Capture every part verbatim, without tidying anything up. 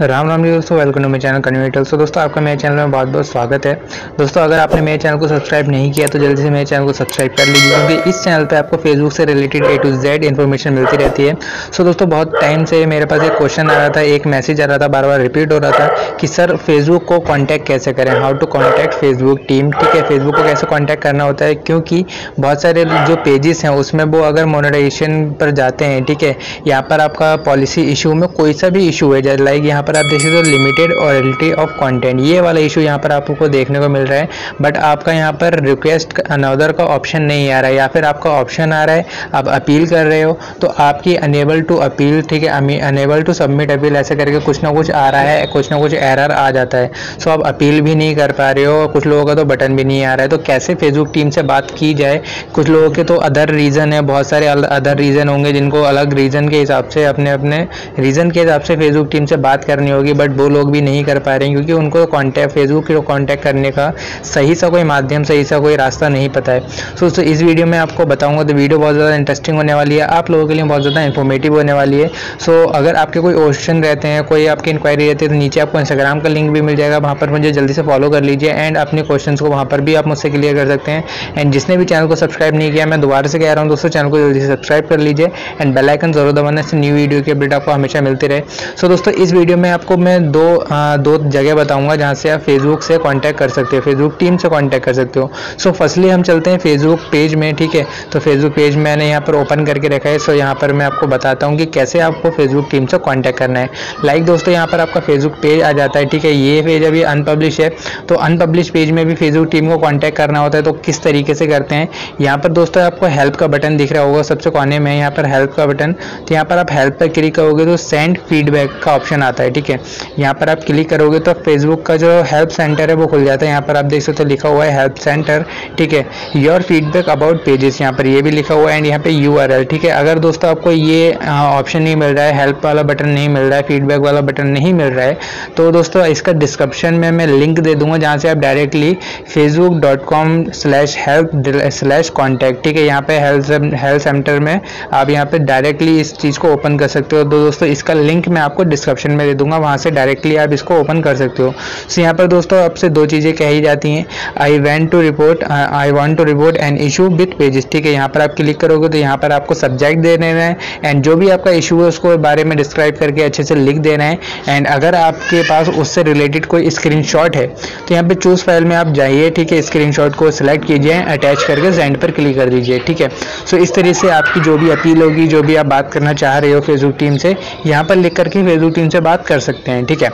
राम राम जी दोस्तों, welcome to मेरे channel कन्वीटल। सो दोस्तों, आपका मेरे चैनल में बहुत बहुत स्वागत है। दोस्तों, अगर आपने मेरे चैनल को सब्सक्राइब नहीं किया तो जल्दी से मेरे चैनल को सब्सक्राइब कर लीजिए, क्योंकि इस चैनल पे आपको फेसबुक से related A to Z information मिलती रहती है। सो दोस्तों, बहुत टाइम से मेरे पास एक क्वेश्चन आ रहा था, एक मैसेज आ रहा था, बार बार रिपीट हो रहा था कि सर फेसबुक को कॉन्टैक्ट कैसे करें, how to contact Facebook team. ठीक है, फेसबुक को कैसे कॉन्टैक्ट करना होता है, क्योंकि बहुत सारे जो पेजेस हैं उसमें वो अगर मोनेटाइजेशन पर जाते हैं, ठीक है, यहाँ पर आपका पॉलिसी इशू में कोई सा भी इशू है, जैसे लाइक यहाँ पर आप देखिए तो लिमिटेड ऑरिजिनलिटी ऑफ कंटेंट, ये वाला इशू यहाँ पर आपको देखने को मिल रहा है, बट आपका यहाँ पर रिक्वेस्ट अनदर का ऑप्शन नहीं आ रहा है, या फिर आपका ऑप्शन आ रहा है आप अपील कर रहे हो तो आपकी अनेबल टू अपील, ठीक है, अनेबल टू सबमिट अपील, ऐसे करके कुछ ना कुछ आ रहा है, कुछ ना कुछ एरर आ जाता है। सो आप अपील भी नहीं कर पा रहे हो, कुछ लोगों का तो बटन भी नहीं आ रहा है। तो कैसे फेसबुक टीम से बात की जाए? कुछ लोगों के तो अदर रीज़न है, बहुत सारे अदर रीज़न होंगे जिनको अलग रीज़न के हिसाब से, अपने अपने रीज़न के हिसाब से फेसबुक टीम से बात करनी होगी, बट वो लोग भी नहीं कर पा रहे हैं, क्योंकि उनको कॉन्टैक्ट फेसबुक को कॉन्टैक्ट करने का सही सा कोई माध्यम, सही सा कोई रास्ता नहीं पता है। सो so, so, इस वीडियो में आपको बताऊंगा, तो वीडियो बहुत ज़्यादा इंटरेस्टिंग होने वाली है, आप लोगों के लिए बहुत ज़्यादा इन्फॉर्मेटिव होने वाली है। सो so, अगर आपके कोई क्वेश्चन रहते हैं, कोई आपकी इंक्वायरी रहती है, तो नीचे आपको इंस्टाग्राम का लिंक भी मिल जाएगा, वहाँ पर मुझे जल्दी से फॉलो कर लीजिए एंड अपने क्वेश्चन को वहाँ पर भी आप मुझसे क्लियर कर सकते हैं। एंड जिसने भी चैनल को सब्सक्राइब नहीं किया, मैं दोबारा से कह रहा हूँ दोस्तों, चैनल को जल्दी से सब्सक्राइब कर लीजिए एंड बेल आइकन जरूर दबाना, इससे न्यू वीडियो की अपडेट आपको हमेशा मिलती रहे। सो so, दोस्तों, इस वीडियो में आपको मैं दो आ, दो जगह बताऊंगा जहां से आप फेसबुक से कांटेक्ट कर सकते हो, फेसबुक टीम से कांटेक्ट कर सकते हो। सो so, फर्स्टली हम चलते हैं फेसबुक पेज में। ठीक है, तो फेसबुक पेज मैंने यहां पर ओपन करके रखा है। सो so, यहां पर मैं आपको बताता हूं कि कैसे आपको फेसबुक टीम से कांटेक्ट करना है। लाइक like, दोस्तों, यहाँ पर आपका फेसबुक पेज आ जाता है। ठीक है, ये पेज अभी अनपब्लिश है, तो अनपब्लिश पेज में भी फेसबुक टीम को कॉन्टैक्ट करना होता है। तो किस तरीके से करते हैं, यहाँ पर दोस्तों आपको हेल्प का बटन दिख रहा होगा सबसे कोने में, यहाँ पर हेल्प का बटन। तो यहाँ पर आप हेल्प पर क्लिक करोगे तो सेंड फीडबैक का ऑप्शन आता है। ठीक है, यहाँ पर आप क्लिक करोगे तो फेसबुक का जो हेल्प सेंटर है वो खुल जाता है। यहाँ पर आप देख सकते हो लिखा हुआ है हेल्प सेंटर। ठीक है, योर फीडबैक अबाउट पेजेस, यहाँ पर ये भी लिखा हुआ है एंड यहाँ पे यूआरएल। ठीक है, अगर दोस्तों आपको ये ऑप्शन नहीं मिल रहा है, हेल्प वाला बटन नहीं मिल रहा है, फीडबैक वाला बटन नहीं मिल रहा है, तो दोस्तों इसका डिस्क्रिप्शन में मैं लिंक दे दूंगा, जहाँ से आप directly Facebook dot com slash help slash contact, ठीक है, यहाँ पे हेल्प हेल्प सेंटर में आप यहाँ पे डायरेक्टली इस चीज़ को ओपन कर सकते हो। तो दोस्तों इसका लिंक मैं आपको डिस्क्रिप्शन में दे दूंगा, वहां से डायरेक्टली आप इसको ओपन कर सकते हो। सो यहाँ पर दोस्तों आपसे दो चीज़ें कही जाती हैं, I want to report I want to report an issue with pages. ठीक है, यहाँ पर आप क्लिक करोगे तो यहाँ पर आपको सब्जेक्ट दे देना है एंड जो भी आपका इशू है उसको बारे में डिस्क्राइब करके अच्छे से लिख देना है। एंड अगर आपके पास उससे रिलेटेड कोई स्क्रीनशॉट है तो यहाँ पर चूज फाइल में आप जाइए। ठीक है, स्क्रीनशॉट को सिलेक्ट कीजिए, अटैच करके सेंड पर क्लिक कर दीजिए। ठीक है, सो इस तरह से आपकी जो भी अपील होगी, जो भी आप बात करना चाह रहे हो फेसबुक टीम से, यहाँ पर लिख करके फेसबुक टीम से बात कर सकते हैं। ठीक है,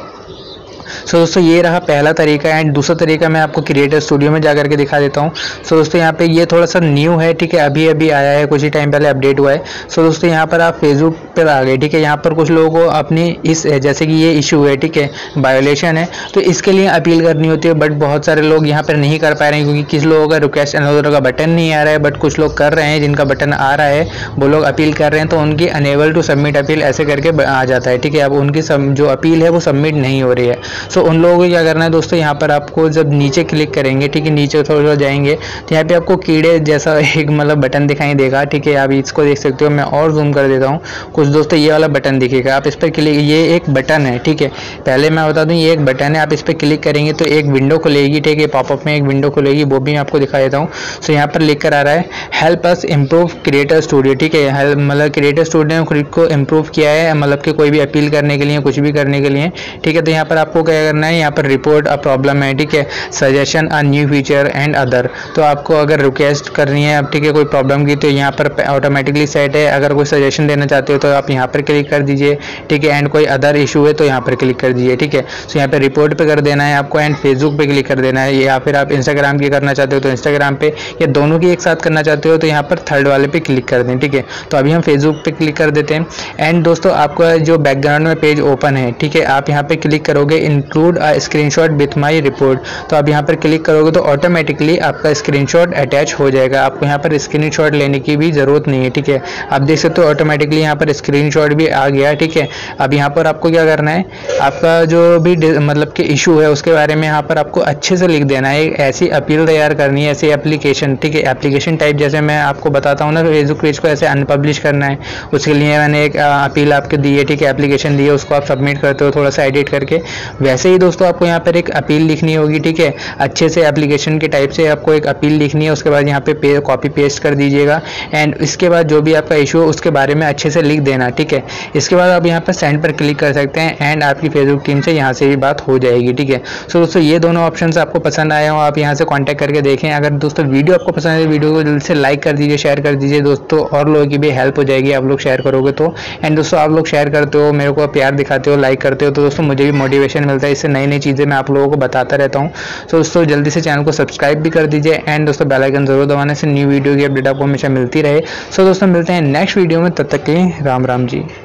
सो so, दोस्तों ये रहा पहला तरीका। एंड दूसरा तरीका मैं आपको क्रिएटर स्टूडियो में जा करके दिखा देता हूँ। सो so, दोस्तों यहाँ पे ये थोड़ा सा न्यू है। ठीक है, अभी अभी आया है, कुछ ही टाइम पहले अपडेट हुआ है। सो so, दोस्तों यहाँ पर आप फेसबुक पर आ गए। ठीक है, यहाँ पर कुछ लोगों को अपनी इस जैसे कि ये इशू है, ठीक है, वायोलेशन है, तो इसके लिए अपील करनी होती है, बट बहुत सारे लोग यहाँ पर नहीं कर पा रहे हैं, क्योंकि किस लोगों का रिक्वेस्ट अनदर का बटन नहीं आ रहा है, बट कुछ लोग कर रहे हैं, जिनका बटन आ रहा है वो लोग अपील कर रहे हैं, तो उनकी अनेबल टू सबमिट अपील ऐसे करके आ जाता है। ठीक है, अब उनकी जो अपील है वो सबमिट नहीं हो रही है। सो so, उन लोगों को क्या करना है दोस्तों, यहाँ पर आपको जब नीचे क्लिक करेंगे, ठीक है, नीचे थोड़ा थोड़ा जाएंगे तो यहाँ पे आपको कीड़े जैसा एक मतलब बटन दिखाई देगा। ठीक है, आप इसको देख सकते हो, मैं और जूम कर देता हूँ कुछ। दोस्तों ये वाला बटन दिखेगा, आप इस पर क्लिक, ये एक बटन है। ठीक है, पहले मैं बता दूँ ये एक बटन है, आप इस पर क्लिक करेंगे तो एक विंडो खुलेगी। ठीक है, पॉपअप में एक विंडो खुलेगी, वो भी मैं आपको दिखा देता हूँ। सो so, यहाँ पर लिख कर आ रहा है help us improve creator studio. ठीक है, मतलब क्रिएटर स्टूडियो ने खुद को इम्प्रूव किया है, मतलब कि कोई भी अपील करने के लिए, कुछ भी करने के लिए। ठीक है, तो यहाँ पर आपको क्या करना है, यहाँ पर रिपोर्ट अ प्रॉब्लम है। ठीक है, suggestion a new feature and other, तो आपको अगर रिक्वेस्ट करनी है, ठीक है, कोई प्रॉब्लम की, तो यहाँ पर ऑटोमेटिकली सेट है। अगर कोई सजेशन देना चाहते हो तो आप यहाँ पर क्लिक कर दीजिए। ठीक है, एंड कोई अदर इशू है तो यहाँ पर क्लिक कर दीजिए। ठीक है, सो यहाँ पर रिपोर्ट पे कर देना है आपको एंड फेसबुक पे क्लिक कर देना है, या फिर आप इंस्टाग्राम की करना चाहते हो तो इंस्टाग्राम पे, या दोनों की एक साथ करना चाहते हो तो यहाँ पर थर्ड वाले पे क्लिक कर दें। ठीक है, तो अभी हम फेसबुक पे क्लिक कर देते हैं। एंड दोस्तों आपका जो बैकग्राउंड में पेज ओपन है, ठीक है, आप यहाँ पे क्लिक करोगे इन include a screenshot with my report। तो आप यहाँ पर क्लिक करोगे तो ऑटोमेटिकली आपका स्क्रीनशॉट अटैच हो जाएगा, आपको यहाँ पर स्क्रीनशॉट लेने की भी ज़रूरत नहीं है। ठीक है, आप देख सकते हो ऑटोमेटिकली यहाँ पर स्क्रीनशॉट भी आ गया। ठीक है, अब यहाँ पर आपको क्या करना है, आपका जो भी मतलब कि इशू है उसके बारे में यहाँ पर आपको अच्छे से लिख देना है। ऐसी अपील तैयार करनी है, ऐसी एप्लीकेशन। ठीक है, एप्लीकेशन टाइप जैसे मैं आपको बताता हूँ ना, फेसबुक पेज को ऐसे अनपब्लिश करना है, उसके लिए मैंने एक अपील आपको दी है। ठीक है, एप्लीकेशन दी है, उसको आप सबमिट करते हो थोड़ा सा एडिट करके। वैसे ही दोस्तों आपको यहाँ पर एक अपील लिखनी होगी। ठीक है, अच्छे से एप्लीकेशन के टाइप से आपको एक अपील लिखनी है। उसके बाद यहाँ पे कॉपी पेस्ट कर दीजिएगा एंड इसके बाद जो भी आपका इशू है उसके बारे में अच्छे से लिख देना। ठीक है, इसके बाद आप यहाँ पर सेंड पर क्लिक कर सकते हैं एंड आपकी फेसबुक टीम से यहाँ से भी बात हो जाएगी। ठीक है, सो दोस्तों ये दोनों ऑप्शंस आपको पसंद आए हो, आप यहाँ से कॉन्टैक्ट करके देखें। अगर दोस्तों वीडियो आपको पसंद है, वीडियो को जल्दी से लाइक कर दीजिए, शेयर कर दीजिए दोस्तों, और लोगों की भी हेल्प हो जाएगी आप लोग शेयर करोगे तो। एंड दोस्तों आप लोग शेयर करते हो, मेरे को प्यार दिखाते हो, लाइक करते हो, तो दोस्तों मुझे भी मोटिवेशन मिलता है, इससे नई नई चीज़ें मैं आप लोगों को बताता रहता हूँ। सो दोस्तों जल्दी से चैनल को सब्सक्राइब भी कर दीजिए एंड दोस्तों बेल आइकन जरूर दबाने से न्यू वीडियो की अपडेट आपको हमेशा मिलती रहे। सो दोस्तों मिलते हैं नेक्स्ट वीडियो में, तब तक के लिए राम राम जी।